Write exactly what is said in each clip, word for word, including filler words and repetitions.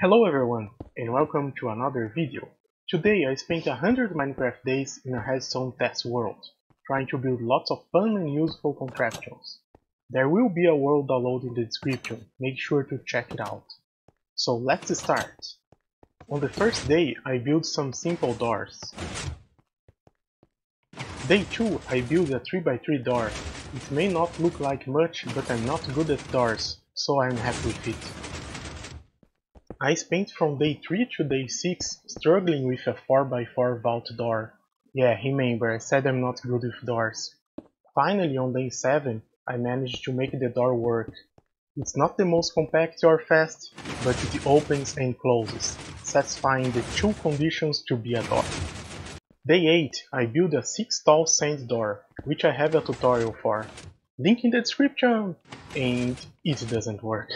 Hello everyone, and welcome to another video. Today I spent one hundred Minecraft days in a headstone test world, trying to build lots of fun and useful contraptions. There will be a world download in the description, make sure to check it out. So let's start! On the first day I built some simple doors. Day two I built a three by three door. It may not look like much, but I'm not good at doors, so I'm happy with it. I spent from day three to day six struggling with a four by four vault door. Yeah, remember, I said I'm not good with doors. Finally, on day seven, I managed to make the door work. It's not the most compact or fast, but it opens and closes, satisfying the two conditions to be a door. Day eight, I built a six tall sand door, which I have a tutorial for. Link in the description! And it doesn't work.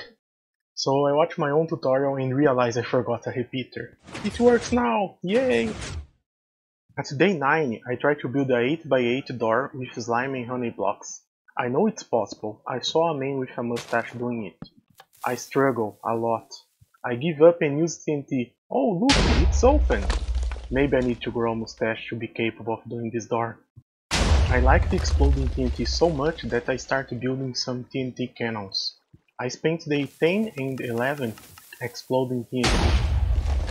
So I watched my own tutorial and realized I forgot a repeater. It works now! Yay! At day nine, I tried to build a eight by eight door with slime and honey blocks. I know it's possible, I saw a man with a mustache doing it. I struggle a lot. I give up and use T N T. Oh look, it's open! Maybe I need to grow a mustache to be capable of doing this door. I liked exploding T N T so much that I started building some T N T cannons. I spent day ten and eleven exploding T N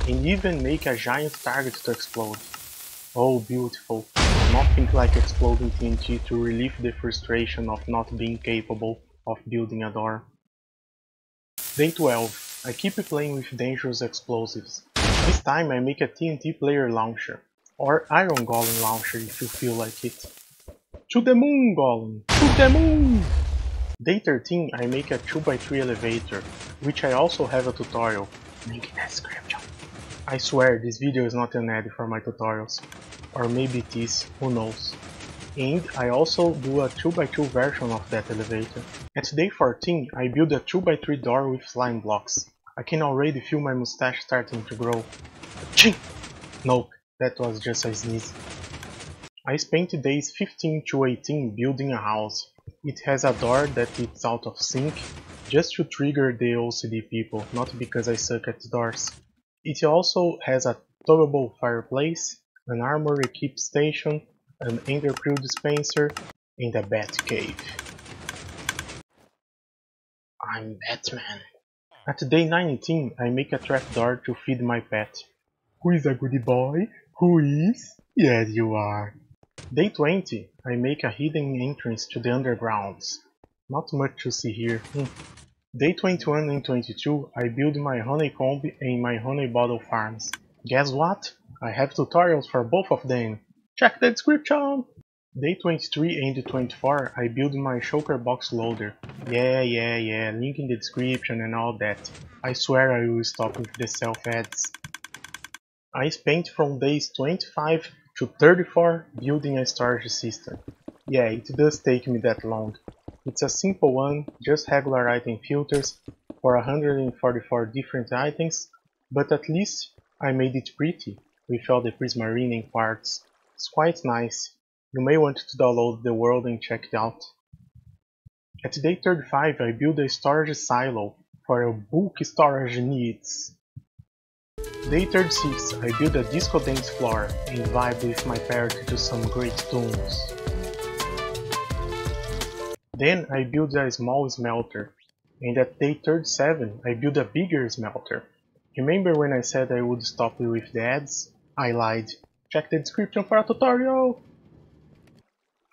T, and even make a giant target to explode. Oh beautiful, nothing like exploding T N T to relieve the frustration of not being capable of building a door. Day twelve, I keep playing with dangerous explosives. This time I make a T N T player launcher, or Iron Golem launcher if you feel like it. To the moon, Golem! To the moon! Day thirteen I make a two by three elevator, which I also have a tutorial, link in the description. I swear this video is not an ad for my tutorials, or maybe it is, who knows. And I also do a two by two version of that elevator. At day fourteen I build a two by three door with slime blocks. I can already feel my mustache starting to grow. Aching! Nope, that was just a sneeze. I spent days fifteen to eighteen building a house. It has a door that it's out of sync, just to trigger the O C D people, not because I suck at doors. It also has a towable fireplace, an armor equip station, an ender pearl dispenser, and a bat cave. I'm Batman. At day nineteen I make a trapdoor to feed my pet. Who is a goody boy? Who is? Yes you are. Day twenty, I make a hidden entrance to the undergrounds. Not much to see here. Hmm. Day twenty-one and twenty-two, I build my Honeycomb and my Honey Bottle farms. Guess what? I have tutorials for both of them. Check the description! Day twenty-three and twenty-four, I build my shulker box loader. Yeah, yeah, yeah, link in the description and all that. I swear I will stop with the self-ads. I spent from days twenty-five to thirty-four building a storage system. Yeah, it does take me that long. It's a simple one, just regular item filters for one hundred forty-four different items, but at least I made it pretty, with all the Prismarine and parts. It's quite nice. You may want to download the world and check it out. At day thirty-five I built a storage silo for your bulk storage needs. Day thirty-six, I built a disco dance floor and vibed with my parrot to some great tunes. Then I built a small smelter, and at day thirty-seven I built a bigger smelter. Remember when I said I would stop with the ads? I lied. Check the description for a tutorial!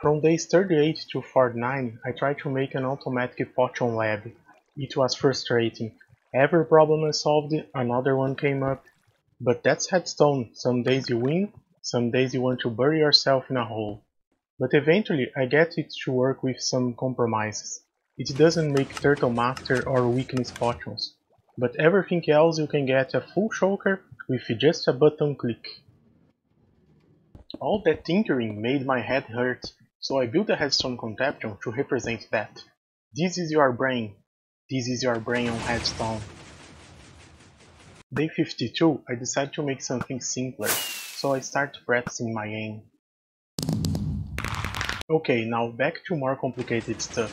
From days thirty-eight to forty-nine I tried to make an automatic potion lab. It was frustrating. Every problem I solved, another one came up. But that's Headstone, some days you win, some days you want to bury yourself in a hole. But eventually I get it to work with some compromises. It doesn't make turtle master or weakness potions, but everything else you can get a full shulker with just a button click. All that tinkering made my head hurt, so I built a Headstone contraption to represent that. This is your brain. This is your brain on Headstone. Day fifty-two, I decide to make something simpler, so I start practicing my aim. Ok, now back to more complicated stuff.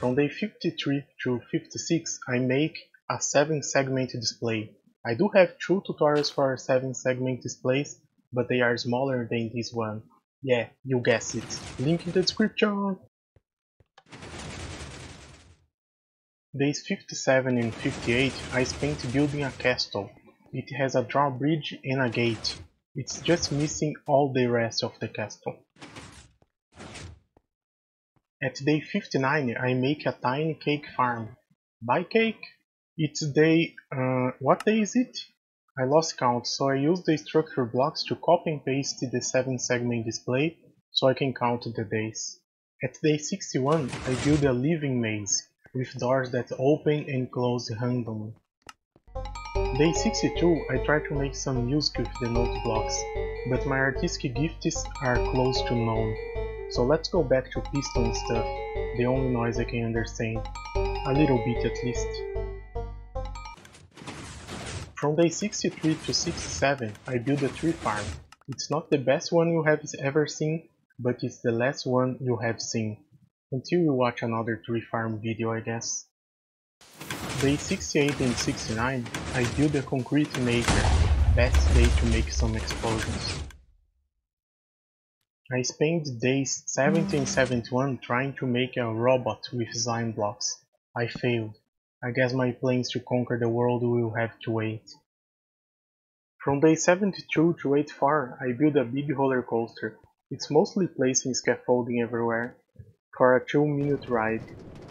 From day fifty-three to fifty-six, I make a seven-segment display. I do have two tutorials for seven-segment displays, but they are smaller than this one. Yeah, you guessed it. Link in the description! Days fifty-seven and fifty-eight I spent building a castle. It has a drawbridge and a gate. It's just missing all the rest of the castle. At day fifty-nine I make a tiny cake farm. Buy cake? It's day... Uh, what day is it? I lost count, so I use the structure blocks to copy and paste the seven-segment display so I can count the days. At day sixty-one I build a living maze, with doors that open and close randomly. Day sixty-two I try to make some music with the note blocks, but my artistic gifts are close to none. So let's go back to piston stuff, the only noise I can understand, a little bit at least. From day sixty-three to sixty-seven I build a tree farm. It's not the best one you have ever seen, but it's the last one you have seen. Until you watch another tree farm video, I guess. Day sixty-eight and sixty-nine I build a concrete maker, best day to make some explosions. I spent days seventy and seventy-one trying to make a robot with slime blocks. I failed. I guess my plans to conquer the world will have to wait. From day seventy-two to eighty-four I build a big roller coaster. It's mostly placing scaffolding everywhere, for a two minute ride,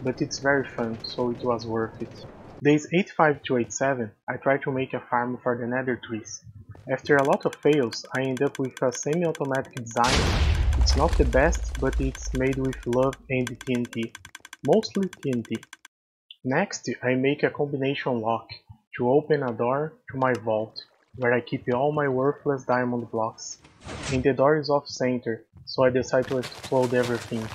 but it's very fun, so it was worth it. Days eighty-five to eighty-seven, I try to make a farm for the nether trees. After a lot of fails, I end up with a semi-automatic design. It's not the best, but it's made with love and T N T. Mostly T N T. Next, I make a combination lock, to open a door to my vault, where I keep all my worthless diamond blocks. And the door is off-center, so I decide to explode everything.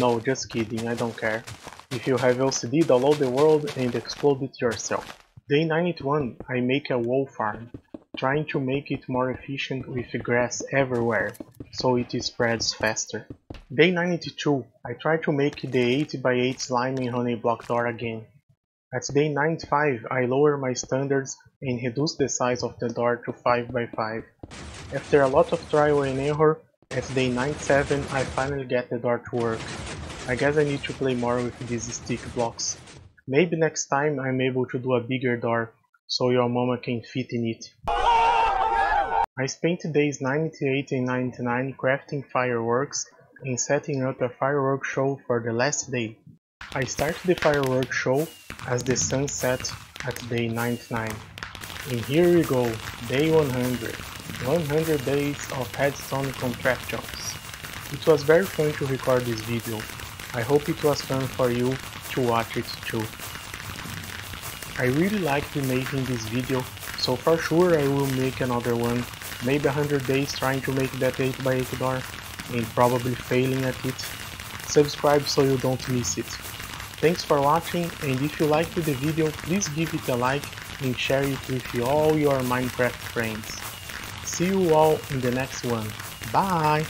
No, just kidding, I don't care. If you have L C D, download the world and explode it yourself. Day ninety-one, I make a wall farm, trying to make it more efficient with grass everywhere, so it spreads faster. Day ninety-two, I try to make the eight by eight slime and honey block door again. At day ninety-five, I lower my standards and reduce the size of the door to five by five. After a lot of trial and error, at day ninety-seven I finally get the door to work. I guess I need to play more with these stick blocks. Maybe next time I'm able to do a bigger door, so your mama can fit in it. I spent days ninety-eight and ninety-nine crafting fireworks and setting up a fireworks show for the last day. I start the fireworks show as the sun sets at day ninety-nine. And here we go, day one hundred. one hundred days of headstone contraptions. It was very fun to record this video. I hope it was fun for you to watch it too. I really liked making this video, so for sure I will make another one, maybe one hundred days trying to make that eight by eight door, and probably failing at it. Subscribe so you don't miss it. Thanks for watching, and if you liked the video, please give it a like and share it with all your Minecraft friends. See you all in the next one. Bye!